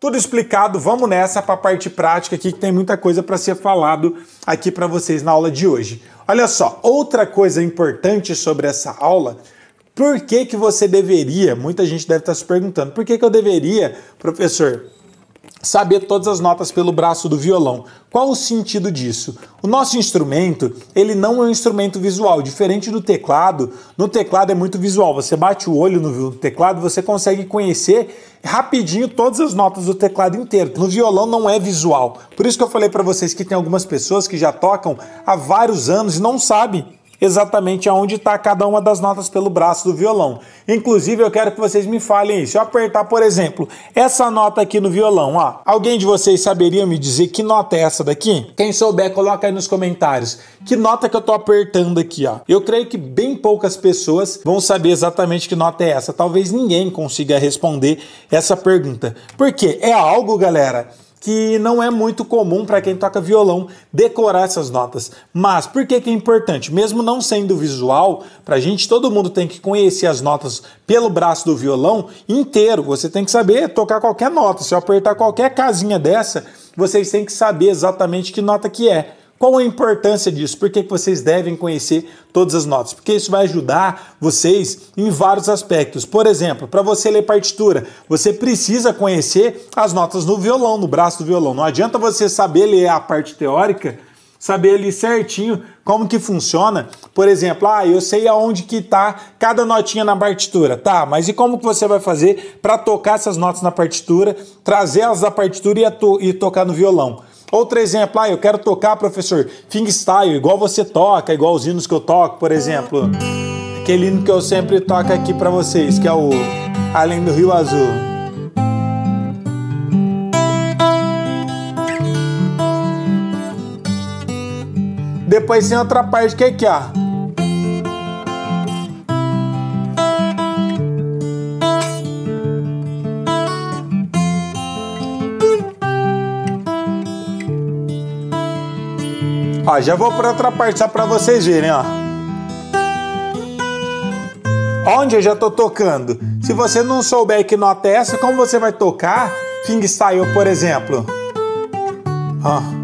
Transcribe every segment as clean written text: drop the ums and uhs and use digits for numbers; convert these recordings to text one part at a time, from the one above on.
Tudo explicado, vamos nessa para a parte prática aqui, que tem muita coisa para ser falado aqui para vocês na aula de hoje. Olha só, outra coisa importante sobre essa aula, por que que você deveria, muita gente deve estar se perguntando, por que que eu deveria, professor, saber todas as notas pelo braço do violão? Qual o sentido disso? O nosso instrumento, ele não é um instrumento visual, diferente do teclado. No teclado é muito visual, você bate o olho no teclado, você consegue conhecer rapidinho todas as notas do teclado inteiro. No violão não é visual, por isso que eu falei para vocês que tem algumas pessoas que já tocam há vários anos e não sabem exatamente aonde está cada uma das notas pelo braço do violão. Inclusive, eu quero que vocês me falem isso. Se eu apertar, por exemplo, essa nota aqui no violão, ó, alguém de vocês saberia me dizer que nota é essa daqui? Quem souber, coloca aí nos comentários. Que nota que eu tô apertando aqui, ó? Eu creio que bem poucas pessoas vão saber exatamente que nota é essa. Talvez ninguém consiga responder essa pergunta. Por quê? É algo, galera, que não é muito comum para quem toca violão decorar essas notas. Mas por que que é importante? Mesmo não sendo visual, pra gente, todo mundo tem que conhecer as notas pelo braço do violão inteiro. Você tem que saber tocar qualquer nota. Se eu apertar qualquer casinha dessa, vocês têm que saber exatamente que nota que é. Qual a importância disso? Por que que vocês devem conhecer todas as notas? Porque isso vai ajudar vocês em vários aspectos. Por exemplo, para você ler partitura, você precisa conhecer as notas no violão, no braço do violão. Não adianta você saber ler a parte teórica, saber ali certinho como que funciona. Por exemplo, ah, eu sei aonde que tá cada notinha na partitura. Tá, mas e como que você vai fazer para tocar essas notas na partitura, trazer elas da partitura e tocar no violão? Outro exemplo, ah, eu quero tocar, professor, fingerstyle, igual você toca, igual os hinos que eu toco, por exemplo. Aquele hino que eu sempre toco aqui pra vocês, que é o Além do Rio Azul. Depois tem outra parte que é aqui, ó. Ó, já vou para outra parte só para vocês verem, ó. Onde eu já tô tocando? Se você não souber que nota é essa, como você vai tocar fingerstyle, por exemplo? Ó.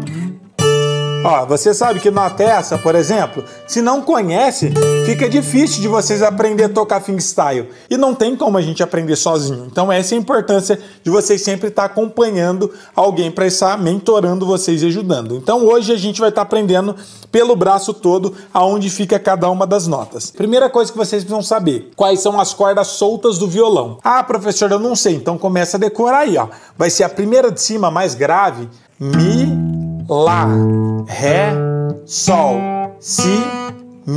Ó, você sabe que nota é essa, por exemplo? Se não conhece, fica difícil de vocês aprender a tocar fingerstyle. E não tem como a gente aprender sozinho. Então essa é a importância de vocês sempre estar acompanhando alguém para estar mentorando vocês e ajudando. Então hoje a gente vai estar aprendendo pelo braço todo aonde fica cada uma das notas. Primeira coisa que vocês precisam saber, quais são as cordas soltas do violão. Ah, professor, eu não sei. Então começa a decorar aí, ó. Vai ser a primeira de cima, mais grave, Mi, Lá, Ré, Sol, Si, Mi.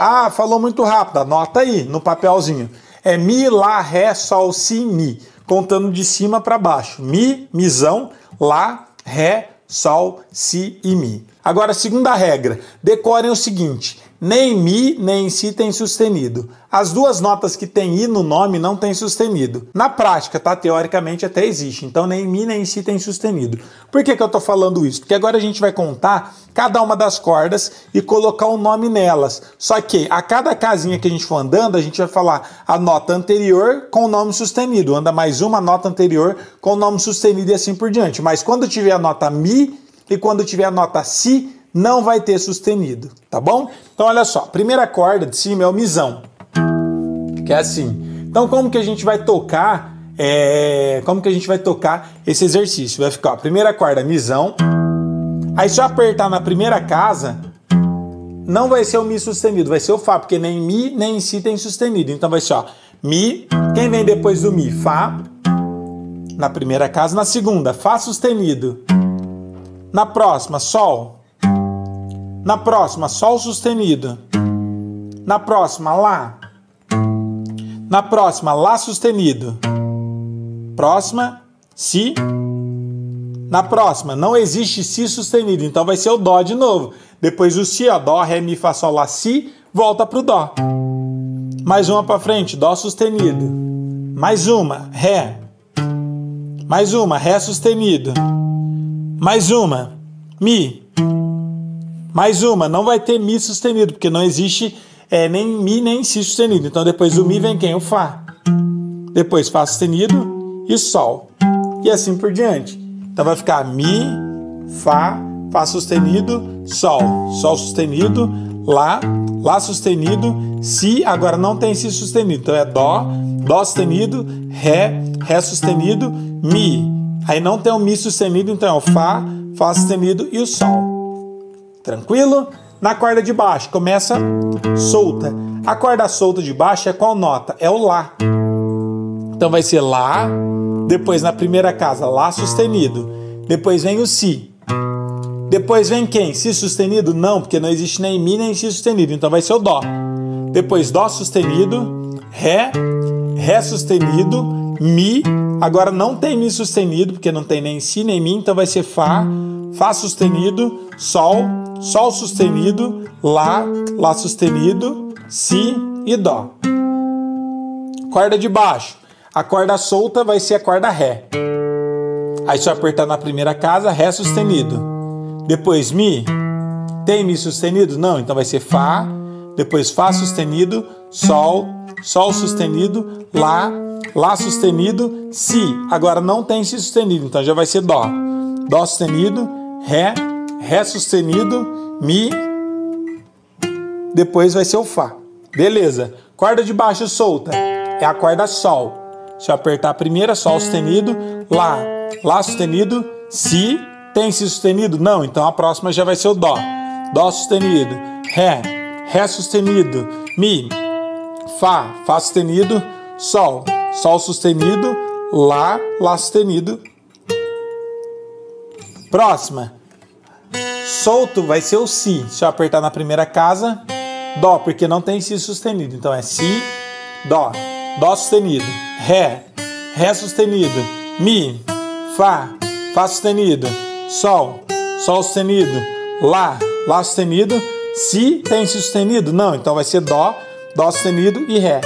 Ah, falou muito rápido. Anota aí no papelzinho. É Mi, Lá, Ré, Sol, Si, Mi. Contando de cima para baixo. Mi, Mizão, Lá, Ré, Sol, Si e Mi. Agora, segunda regra. Decorem o seguinte. Nem Mi, nem Si tem sustenido. As duas notas que tem I no nome não tem sustenido. Na prática, tá? Teoricamente até existe. Então, nem Mi, nem Si tem sustenido. Por que que eu tô falando isso? Porque agora a gente vai contar cada uma das cordas e colocar o nome nelas. Só que a cada casinha que a gente for andando, a gente vai falar a nota anterior com o nome sustenido. Anda mais uma nota anterior com o nome sustenido e assim por diante. Mas quando tiver a nota Mi e quando tiver a nota Si, não vai ter sustenido, tá bom? Então olha só, a primeira corda de cima é o Mizão, que é assim. Então como que a gente vai tocar, esse exercício? Vai ficar a primeira corda Mizão, aí se eu apertar na primeira casa, não vai ser o Mi sustenido, vai ser o Fá, porque nem Mi nem Si tem sustenido. Então vai ser, ó, Mi, quem vem depois do Mi? Fá, na primeira casa, na segunda, Fá sustenido, na próxima, Sol. Na próxima, Sol sustenido. Na próxima, Lá. Na próxima, Lá sustenido. Próxima, Si. Na próxima, não existe Si sustenido, então vai ser o Dó de novo. Depois do Si, ó, Dó, Ré, Mi, Fá, Sol, Lá, Si, volta pro Dó. Mais uma pra frente, Dó sustenido. Mais uma, Ré. Mais uma, Ré sustenido. Mais uma, Mi. Mais uma, não vai ter Mi sustenido, porque não existe nem Mi nem Si sustenido. Então depois do Mi vem quem? O Fá. Depois Fá sustenido e Sol. e assim por diante. Então vai ficar Mi, Fá, Fá sustenido, Sol, Sol sustenido, Lá, Lá sustenido, Si, agora não tem Si sustenido, então é Dó, Dó sustenido, Ré, Ré sustenido, Mi. Aí não tem o Mi sustenido, então é o Fá, Fá sustenido e o Sol. Tranquilo? Na corda de baixo, começa solta. A corda solta de baixo é qual nota? É o Lá. Então vai ser Lá, depois na primeira casa, Lá sustenido. Depois vem o Si. Depois vem quem? Si sustenido? Não, porque não existe nem Mi nem Si sustenido. Então vai ser o Dó. Depois Dó sustenido, Ré, Ré sustenido, Mi. Agora não tem Mi sustenido, porque não tem nem Si nem Mi. Então vai ser Fá, Fá sustenido, Sol, Sol sustenido, Lá, Lá sustenido, Si e Dó. Corda de baixo. A corda solta vai ser a corda Ré. Aí só apertar na primeira casa, Ré sustenido. Depois Mi. Tem Mi sustenido? Não, então vai ser Fá. Depois Fá sustenido, Sol, Sol sustenido, Lá, Lá sustenido, Si. Agora não tem Si sustenido, então já vai ser Dó. Dó sustenido, Ré, Ré sustenido, Mi. Depois vai ser o Fá. Beleza. Corda de baixo solta é a corda Sol. Se eu apertar a primeira, Sol sustenido, Lá, Lá sustenido, Si. Tem Si sustenido? Não, então a próxima já vai ser o Dó. Dó sustenido, Ré, Ré sustenido, Mi, Fá, Fá sustenido, Sol, Sol sustenido, Lá, Lá sustenido. Próxima. Solto vai ser o Si. Se eu apertar na primeira casa, Dó, porque não tem Si sustenido. Então é Si, Dó, Dó sustenido, Ré, Ré sustenido, Mi, Fá, Fá sustenido, Sol, Sol sustenido, Lá, Lá sustenido, Si, tem Si sustenido? Não, então vai ser Dó, Dó sustenido e Ré.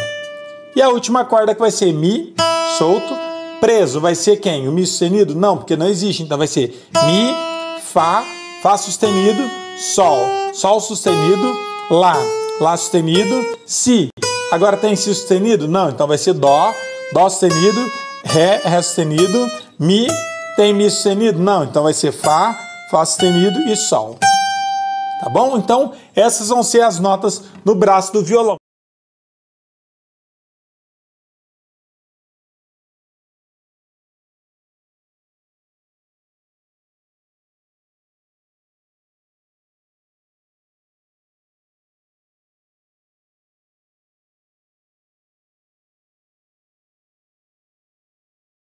E a última corda que vai ser Mi, solto, preso, vai ser quem? O Mi sustenido? Não, porque não existe, então vai ser Mi, Fá, Fá sustenido, Sol, Sol sustenido, Lá, Lá sustenido, Si. Agora tem Si sustenido? Não, então vai ser Dó, Dó sustenido, Ré, Ré sustenido, Mi. Tem Mi sustenido? Não, então vai ser Fá, Fá sustenido e Sol. Tá bom? Então essas vão ser as notas no braço do violão.